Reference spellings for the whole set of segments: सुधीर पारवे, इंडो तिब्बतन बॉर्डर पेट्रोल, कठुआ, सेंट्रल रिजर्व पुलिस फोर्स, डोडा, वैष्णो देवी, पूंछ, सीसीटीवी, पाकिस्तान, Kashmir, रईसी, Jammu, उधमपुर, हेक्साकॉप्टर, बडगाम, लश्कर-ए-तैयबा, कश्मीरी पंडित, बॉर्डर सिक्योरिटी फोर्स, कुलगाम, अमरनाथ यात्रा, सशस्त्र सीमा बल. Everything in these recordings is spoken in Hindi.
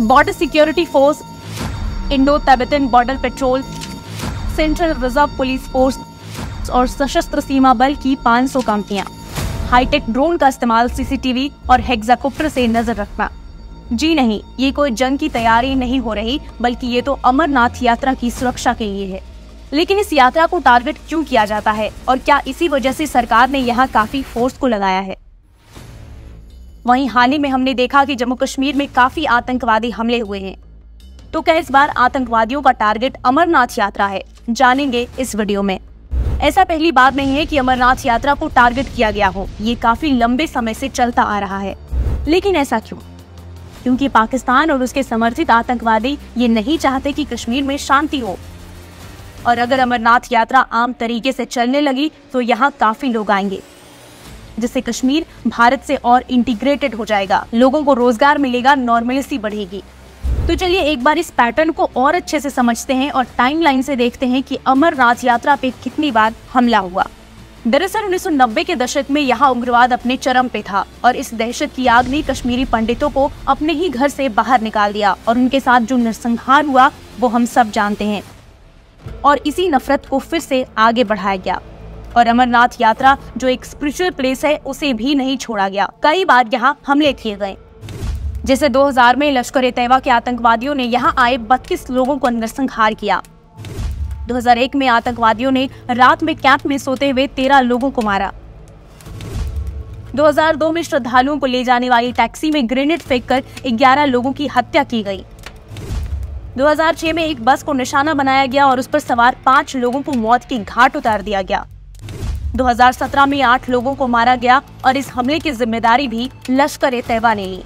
बॉर्डर सिक्योरिटी फोर्स, इंडो तिब्बतन बॉर्डर पेट्रोल, सेंट्रल रिजर्व पुलिस फोर्स और सशस्त्र सीमा बल की 500 कंपनियां। हाईटेक ड्रोन का इस्तेमाल, सीसीटीवी और हेक्साकॉप्टर से नजर रखना। जी नहीं, ये कोई जंग की तैयारी नहीं हो रही, बल्कि ये तो अमरनाथ यात्रा की सुरक्षा के लिए है। लेकिन इस यात्रा को टारगेट क्यों किया जाता है और क्या इसी वजह से सरकार ने यहाँ काफी फोर्स को लगाया है? वहीं हाल ही में हमने देखा कि जम्मू कश्मीर में काफी आतंकवादी हमले हुए हैं, तो क्या इस बार आतंकवादियों का टारगेट अमरनाथ यात्रा है? जानेंगे इस वीडियो में। ऐसा पहली बात नहीं है कि अमरनाथ यात्रा को टारगेट किया गया हो, ये काफी लंबे समय से चलता आ रहा है। लेकिन ऐसा क्यों? क्योंकि पाकिस्तान और उसके समर्थित आतंकवादी ये नहीं चाहते कि कश्मीर में शांति हो, और अगर अमरनाथ यात्रा आम तरीके से चलने लगी तो यहाँ काफी लोग आएंगे, जिससे कश्मीर भारत से और इंटीग्रेटेड हो जाएगा, लोगों को रोजगार मिलेगा, नॉर्मलिटी बढ़ेगी। तो चलिए एक बार इस पैटर्न को और अच्छे से समझते हैं और टाइमलाइन से देखते हैं कि अमरनाथ यात्रा पे कितनी बार हमला हुआ। दरअसल 1990 के दशक में यहाँ उग्रवाद अपने चरम पे था और इस दहशत की आग ने कश्मीरी पंडितों को अपने ही घर से बाहर निकाल दिया, और उनके साथ जो नरसंहार हुआ वो हम सब जानते हैं। और इसी नफरत को फिर से आगे बढ़ाया गया और अमरनाथ यात्रा, जो एक स्पिरिचुअल प्लेस है, उसे भी नहीं छोड़ा गया। कई बार यहाँ हमले किए गए, जैसे 2000 में लश्कर-ए-तैयबा के आतंकवादियों ने यहाँ आए 32 लोगों को नरसंहार किया। 2001 में आतंकवादियों ने रात में कैंप में सोते हुए 13 लोगों को मारा। 2002 में श्रद्धालुओं को ले जाने वाली टैक्सी में ग्रेनेड फेंककर 11 लोगों की हत्या की गई। 2006 में एक बस को निशाना बनाया गया और उस पर सवार 5 लोगों को मौत की घाट उतार दिया गया। 2017 में 8 लोगों को मारा गया और इस हमले की जिम्मेदारी भी लश्कर-ए-तैयबा ने ली।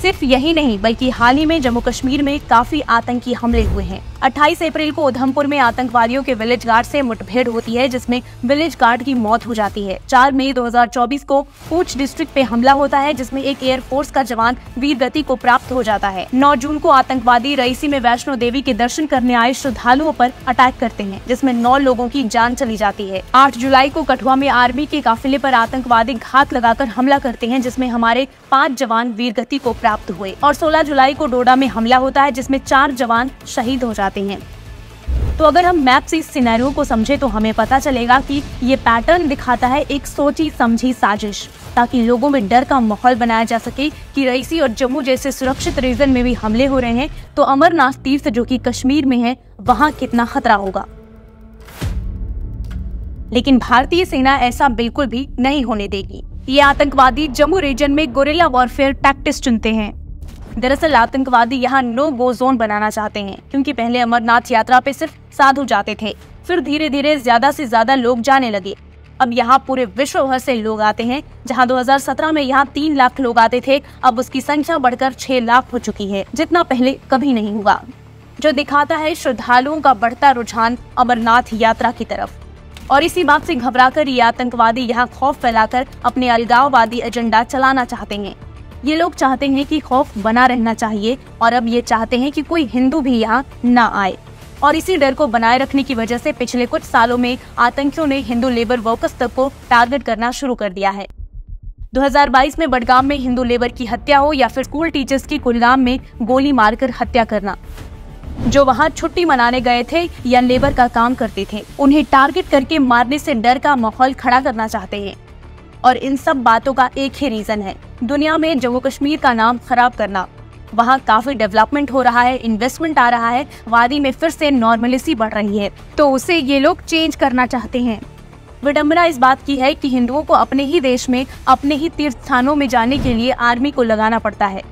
सिर्फ यही नहीं, बल्कि हाल ही में जम्मू कश्मीर में काफी आतंकी हमले हुए हैं। 28 अप्रैल को उधमपुर में आतंकवादियों के विलेज गार्ड से मुठभेड़ होती है, जिसमें विलेज गार्ड की मौत हो जाती है। 4 मई 2024 को पूंछ डिस्ट्रिक्ट पे हमला होता है, जिसमें एक एयरफोर्स का जवान वीरगति को प्राप्त हो जाता है। 9 जून को आतंकवादी रईसी में वैष्णो देवी के दर्शन करने आए श्रद्धालुओं पर अटैक करते हैं, जिसमें 9 लोगों की जान चली जाती है। 8 जुलाई को कठुआ में आर्मी के काफिले पर आतंकवादी घात लगाकर हमला करते हैं, जिसमें हमारे 5 जवान वीरगति को प्राप्त हुए। और 16 जुलाई को डोडा में हमला होता है, जिसमें 4 जवान शहीद हो जाते हैं। तो अगर हम मैप से इस सिनेरियो को समझे तो हमें पता चलेगा कि ये पैटर्न दिखाता है एक सोची समझी साजिश, ताकि लोगों में डर का माहौल बनाया जा सके कि रईसी और जम्मू जैसे सुरक्षित रीजन में भी हमले हो रहे हैं, तो अमरनाथ तीर्थ जो कि कश्मीर में है, वहाँ कितना खतरा होगा। लेकिन भारतीय सेना ऐसा बिल्कुल भी नहीं होने देगी। ये आतंकवादी जम्मू रीजन में गोरिल्ला वॉरफेयर टैक्टिक्स चुनते हैं। दरअसल आतंकवादी यहाँ नो गो जोन बनाना चाहते हैं, क्योंकि पहले अमरनाथ यात्रा पे सिर्फ साधु जाते थे, फिर धीरे धीरे ज्यादा से ज्यादा लोग जाने लगे। अब यहाँ पूरे विश्व भर से लोग आते हैं। जहाँ 2017 में यहाँ 3 लाख लोग आते थे, अब उसकी संख्या बढ़कर 6 लाख हो चुकी है, जितना पहले कभी नहीं हुआ, जो दिखाता है श्रद्धालुओं का बढ़ता रुझान अमरनाथ यात्रा की तरफ। और इसी बात से घबराकर ये आतंकवादी यहाँ खौफ फैलाकर अपने अलगाववादी एजेंडा चलाना चाहते हैं। ये लोग चाहते हैं कि खौफ बना रहना चाहिए, और अब ये चाहते हैं कि कोई हिंदू भी यहाँ ना आए। और इसी डर को बनाए रखने की वजह से पिछले कुछ सालों में आतंकियों ने हिंदू लेबर वर्कर्स तक को टारगेट करना शुरू कर दिया है। 2022 में बडगाम में हिंदू लेबर की हत्या हो, या फिर स्कूल टीचर्स की कुलगाम में गोली मारकर हत्या करना, जो वहां छुट्टी मनाने गए थे या लेबर का काम करते थे, उन्हें टारगेट करके मारने से डर का माहौल खड़ा करना चाहते हैं। और इन सब बातों का एक ही रीजन है, दुनिया में जम्मू कश्मीर का नाम खराब करना। वहां काफी डेवलपमेंट हो रहा है, इन्वेस्टमेंट आ रहा है, वादी में फिर से नॉर्मलिटी बढ़ रही है, तो उसे ये लोग चेंज करना चाहते हैं। विडम्बना इस बात की है कि हिंदुओं को अपने ही देश में अपने ही तीर्थ स्थानों में जाने के लिए आर्मी को लगाना पड़ता है।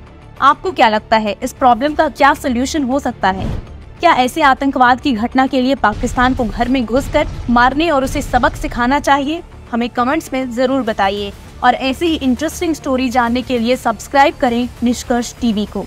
आपको क्या लगता है, इस प्रॉब्लम का क्या सोल्यूशन हो सकता है? क्या ऐसे आतंकवाद की घटना के लिए पाकिस्तान को घर में घुसकर मारने और उसे सबक सिखाना चाहिए? हमें कमेंट्स में जरूर बताइए, और ऐसी ही इंटरेस्टिंग स्टोरी जानने के लिए सब्सक्राइब करें निष्कर्ष टीवी को।